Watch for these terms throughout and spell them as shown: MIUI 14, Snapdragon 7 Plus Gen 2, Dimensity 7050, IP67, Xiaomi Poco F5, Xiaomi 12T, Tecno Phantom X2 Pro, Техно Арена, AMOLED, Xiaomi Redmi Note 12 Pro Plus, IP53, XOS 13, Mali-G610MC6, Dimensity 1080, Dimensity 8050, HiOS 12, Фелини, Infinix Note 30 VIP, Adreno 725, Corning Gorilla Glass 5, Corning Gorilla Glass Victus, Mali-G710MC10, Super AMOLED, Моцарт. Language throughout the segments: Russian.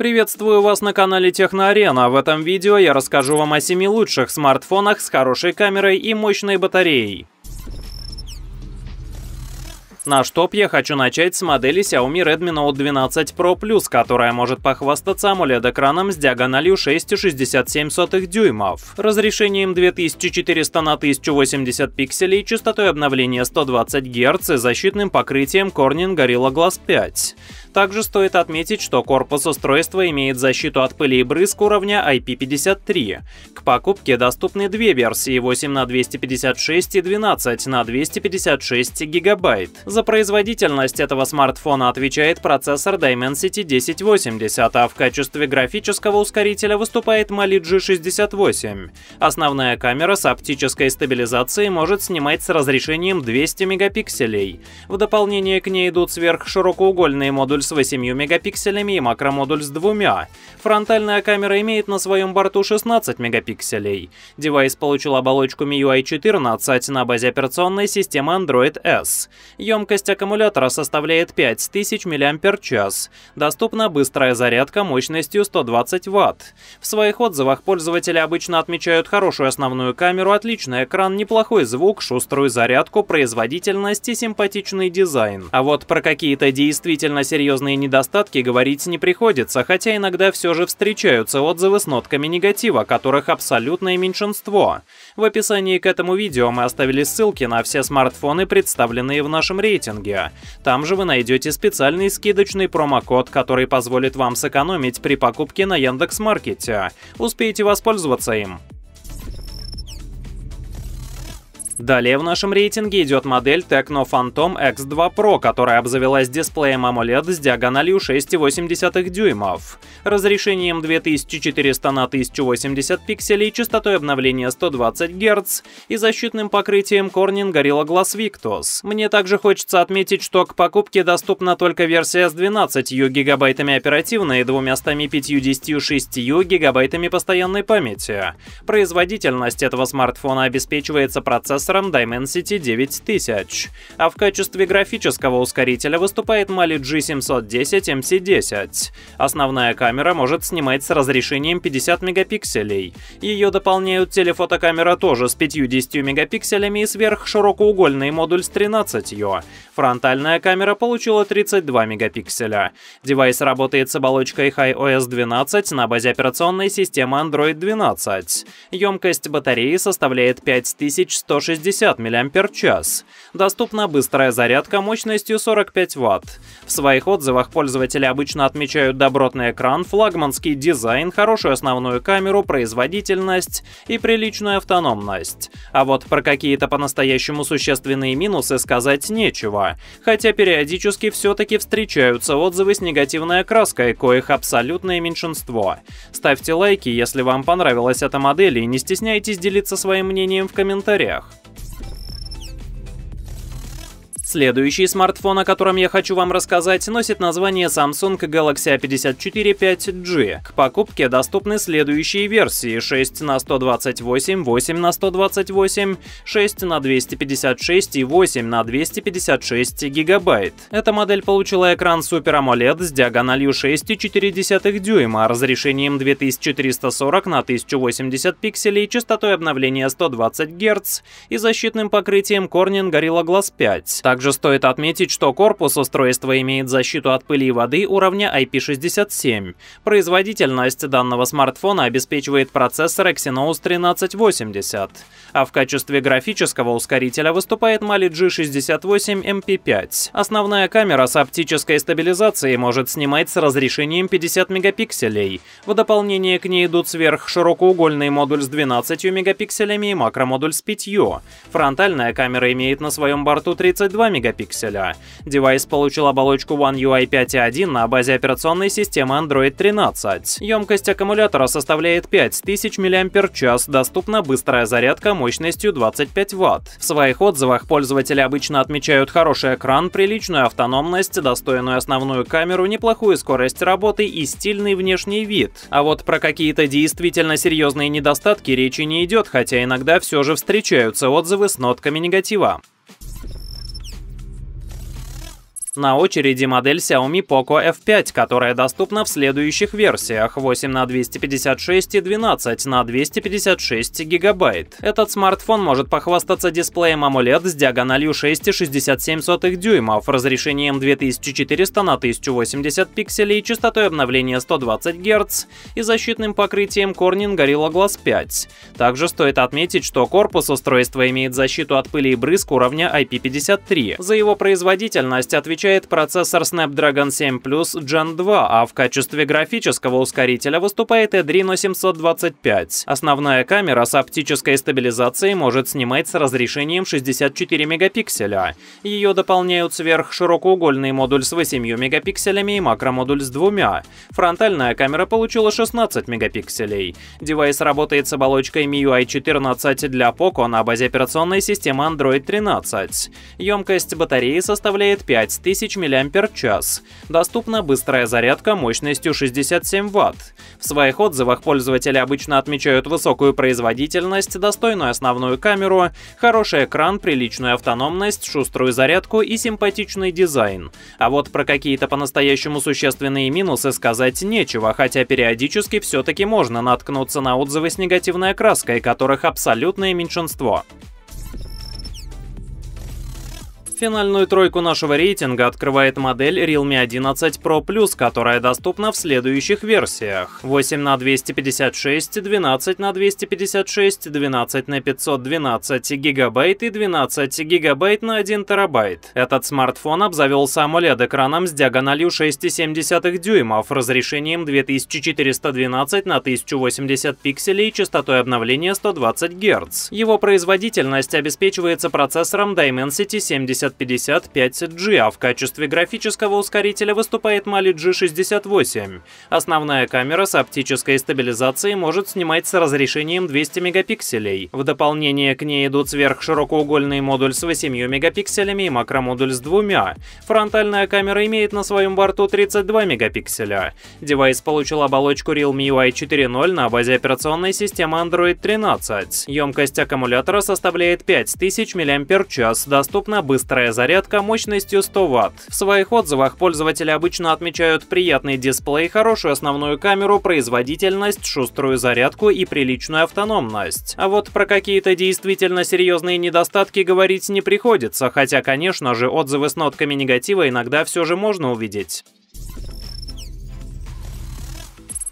Приветствую вас на канале Техно Арена. В этом видео я расскажу вам о 7 лучших смартфонах с хорошей камерой и мощной батареей. Наш топ я хочу начать с модели Xiaomi Redmi Note 12 Pro Plus, которая может похвастаться AMOLED-экраном с диагональю 6,67 дюймов, разрешением 2400 на 1080 пикселей, частотой обновления 120 Гц и защитным покрытием Corning Gorilla Glass 5. Также стоит отметить, что корпус устройства имеет защиту от пыли и брызг уровня IP53. К покупке доступны две версии 8 на 256 и 12 на 256 гигабайт. За производительность этого смартфона отвечает процессор Dimensity 1080, а в качестве графического ускорителя выступает Mali-G68. Основная камера с оптической стабилизацией может снимать с разрешением 200 мегапикселей. В дополнение к ней идут сверхширокоугольные модуль с 8 мегапикселями и макромодуль с 2. Фронтальная камера имеет на своем борту 16 мегапикселей. Девайс получил оболочку MIUI 14 на базе операционной системы Android S. Емкость аккумулятора составляет 5000 мАч. Доступна быстрая зарядка мощностью 120 Вт. В своих отзывах пользователи обычно отмечают хорошую основную камеру, отличный экран, неплохой звук, шуструю зарядку, производительность и симпатичный дизайн. А вот про какие-то действительно серьезные недостатки говорить не приходится, хотя иногда все же встречаются отзывы с нотками негатива, которых абсолютное меньшинство. В описании к этому видео мы оставили ссылки на все смартфоны, представленные в нашем рейтинге. Там же вы найдете специальный скидочный промокод, который позволит вам сэкономить при покупке на Яндекс.Маркете. Успейте воспользоваться им. Далее в нашем рейтинге идет модель Tecno Phantom X2 Pro, которая обзавелась дисплеем AMOLED с диагональю 6,8 дюймов, разрешением 2400 на 1080 пикселей, частотой обновления 120 Гц и защитным покрытием Corning Gorilla Glass Victus. Мне также хочется отметить, что к покупке доступна только версия с 12 гигабайтами оперативной и 256 гигабайтами постоянной памяти. Производительность этого смартфона обеспечивается процессором Dimensity 9000, а в качестве графического ускорителя выступает Mali-G710MC10. Основная камера может снимать с разрешением 50 мегапикселей. Ее дополняют телефотокамера тоже с 50 мегапикселями и сверхширокоугольный модуль с 13. Фронтальная камера получила 32 мегапикселя. Девайс работает с оболочкой HiOS 12 на базе операционной системы Android 12. Емкость батареи составляет 5160 мАч. Доступна быстрая зарядка мощностью 45 Вт. В своих отзывах пользователи обычно отмечают добротный экран, флагманский дизайн, хорошую основную камеру, производительность и приличную автономность. А вот про какие-то по-настоящему существенные минусы сказать нечего, хотя периодически все-таки встречаются отзывы с негативной окраской, коих абсолютное меньшинство. Ставьте лайки, если вам понравилась эта модель, и не стесняйтесь делиться своим мнением в комментариях. Следующий смартфон, о котором я хочу вам рассказать, носит название Samsung Galaxy A54 5G. К покупке доступны следующие версии: 6 на 128, 8 на 128, 6 на 256 и 8 на 256 гигабайт. Эта модель получила экран Super AMOLED с диагональю 6,4 дюйма, разрешением 2340 на 1080 пикселей, частотой обновления 120 Гц и защитным покрытием Corning Gorilla Glass 5. Также стоит отметить, что корпус устройства имеет защиту от пыли и воды уровня IP67. Производительность данного смартфона обеспечивает процессор Exynos 1380, а в качестве графического ускорителя выступает Mali-G68 MP5. Основная камера с оптической стабилизацией может снимать с разрешением 50 мегапикселей. В дополнение к ней идут сверхширокоугольный модуль с 12 мегапикселями и макромодуль с 5. Фронтальная камера имеет на своем борту 32 мегапикселя. Девайс получил оболочку One UI 5.1 на базе операционной системы Android 13. Емкость аккумулятора составляет 5000 мАч, доступна быстрая зарядка мощностью 25 Вт. В своих отзывах пользователи обычно отмечают хороший экран, приличную автономность, достойную основную камеру, неплохую скорость работы и стильный внешний вид. А вот про какие-то действительно серьезные недостатки речи не идет, хотя иногда все же встречаются отзывы с нотками негатива. На очереди модель Xiaomi Poco F5, которая доступна в следующих версиях 8 на 256 и 12 на 256 гигабайт. Этот смартфон может похвастаться дисплеем AMOLED с диагональю 6,67 дюймов, разрешением 2400 на 1080 пикселей, частотой обновления 120 Гц и защитным покрытием Corning Gorilla Glass 5. Также стоит отметить, что корпус устройства имеет защиту от пыли и брызг уровня IP53. За его производительность отвечает процессор Snapdragon 7 Plus Gen 2, а в качестве графического ускорителя выступает Adreno 725. Основная камера с оптической стабилизацией может снимать с разрешением 64 мегапикселя. Ее дополняют сверхширокоугольный модуль с 8 мегапикселями и макромодуль с 2. Фронтальная камера получила 16 мегапикселей. Девайс работает с оболочкой MIUI 14 для Poco на базе операционной системы Android 13. Емкость батареи составляет 5000 мАч. Доступна быстрая зарядка мощностью 67 Вт. В своих отзывах пользователи обычно отмечают высокую производительность, достойную основную камеру, хороший экран, приличную автономность, шуструю зарядку и симпатичный дизайн. А вот про какие-то по-настоящему существенные минусы сказать нечего, хотя периодически все-таки можно наткнуться на отзывы с негативной окраской, которых абсолютное меньшинство. Финальную тройку нашего рейтинга открывает модель Realme 11 Pro Plus, которая доступна в следующих версиях: 8 на 256, 12 на 256, 12 на 512 гигабайт и 12 гигабайт на 1 терабайт. Этот смартфон обзавелся AMOLED-экраном с диагональю 6,7 дюймов, разрешением 2412 на 1080 пикселей и частотой обновления 120 Гц. Его производительность обеспечивается процессором Dimensity 7050 5G, а в качестве графического ускорителя выступает Mali-G68. Основная камера с оптической стабилизацией может снимать с разрешением 200 мегапикселей. В дополнение к ней идут сверхширокоугольный модуль с 8 мегапикселями и макромодуль с 2. Фронтальная камера имеет на своем борту 32 мегапикселя. Девайс получил оболочку Realme UI 4.0 на базе операционной системы Android 13. Емкость аккумулятора составляет 5000 мАч, доступна быстрая зарядка мощностью 100 Вт. В своих отзывах пользователи обычно отмечают приятный дисплей, хорошую основную камеру, производительность, шуструю зарядку и приличную автономность. А вот про какие-то действительно серьезные недостатки говорить не приходится, хотя, конечно же, отзывы с нотками негатива иногда все же можно увидеть.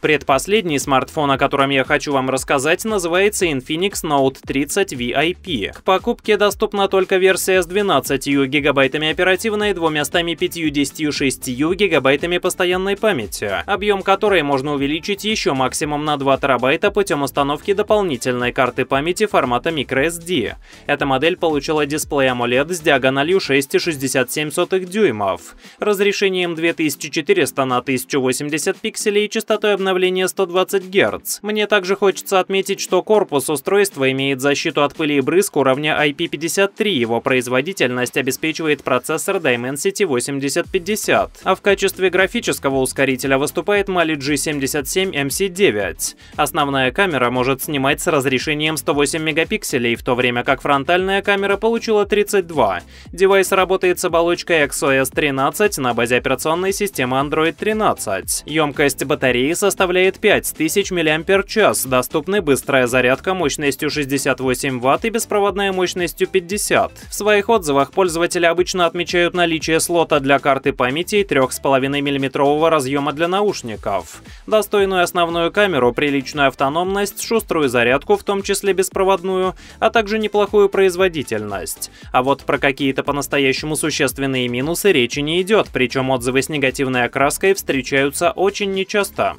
Предпоследний смартфон, о котором я хочу вам рассказать, называется Infinix Note 30 VIP. К покупке доступна только версия с 12 гигабайтами оперативной и 256 гигабайтами постоянной памяти, объем которой можно увеличить еще максимум на 2 терабайта путем установки дополнительной карты памяти формата microSD. Эта модель получила дисплей AMOLED с диагональю 6,67 дюймов, разрешением 2400 на 1080 пикселей и частотой обновления 120 Гц. Мне также хочется отметить, что корпус устройства имеет защиту от пыли и брызг уровня IP53, его производительность обеспечивает процессор Dimensity 8050, а в качестве графического ускорителя выступает Mali-G77MC9. Основная камера может снимать с разрешением 108 мегапикселей, в то время как фронтальная камера получила 32. Девайс работает с оболочкой XOS 13 на базе операционной системы Android 13. Емкость батареи составляет 5000 мАч, доступны быстрая зарядка мощностью 68 Вт и беспроводная мощностью 50. В своих отзывах пользователи обычно отмечают наличие слота для карты памяти и 3,5 мм разъема для наушников, достойную основную камеру, приличную автономность, шуструю зарядку, в том числе беспроводную, а также неплохую производительность. А вот про какие-то по-настоящему существенные минусы речи не идет, причем отзывы с негативной окраской встречаются очень нечасто.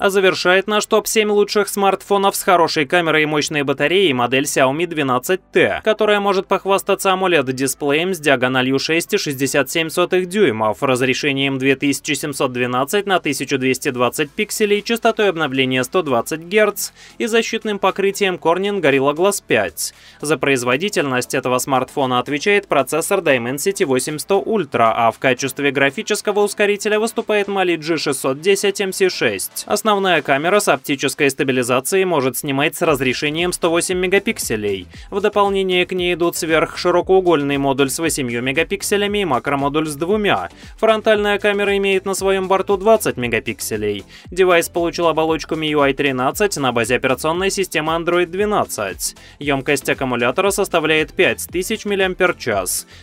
А завершает наш топ-7 лучших смартфонов с хорошей камерой и мощной батареей модель Xiaomi 12T, которая может похвастаться AMOLED-дисплеем с диагональю 6,67 дюймов, разрешением 2712 на 1220 пикселей, частотой обновления 120 Гц и защитным покрытием Corning Gorilla Glass 5. За производительность этого смартфона отвечает процессор Dimensity 800 Ultra, а в качестве графического ускорителя выступает Mali-G610MC6. Основная камера с оптической стабилизацией может снимать с разрешением 108 мегапикселей. В дополнение к ней идут сверхширокоугольный модуль с 8 мегапикселями и макромодуль с 2. Фронтальная камера имеет на своем борту 20 мегапикселей. Девайс получил оболочку MIUI 14 на базе операционной системы Android 12. Емкость аккумулятора составляет 5000 мАч.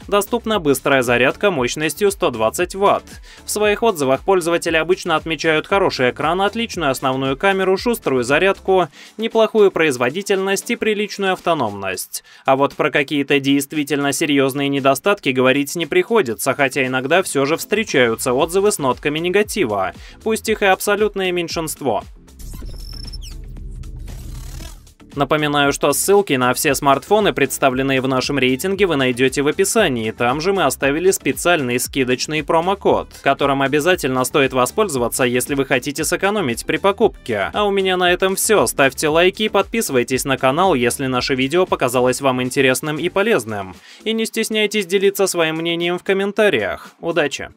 Доступна быстрая зарядка мощностью 120 Вт. В своих отзывах пользователи обычно отмечают хороший экран, отличную основную камеру, шуструю зарядку, неплохую производительность и приличную автономность. А вот про какие-то действительно серьезные недостатки говорить не приходится, хотя иногда все же встречаются отзывы с нотками негатива, пусть их и абсолютное меньшинство. Напоминаю, что ссылки на все смартфоны, представленные в нашем рейтинге, вы найдете в описании. Там же мы оставили специальный скидочный промокод, которым обязательно стоит воспользоваться, если вы хотите сэкономить при покупке. А у меня на этом все. Ставьте лайки и подписывайтесь на канал, если наше видео показалось вам интересным и полезным. И не стесняйтесь делиться своим мнением в комментариях. Удачи!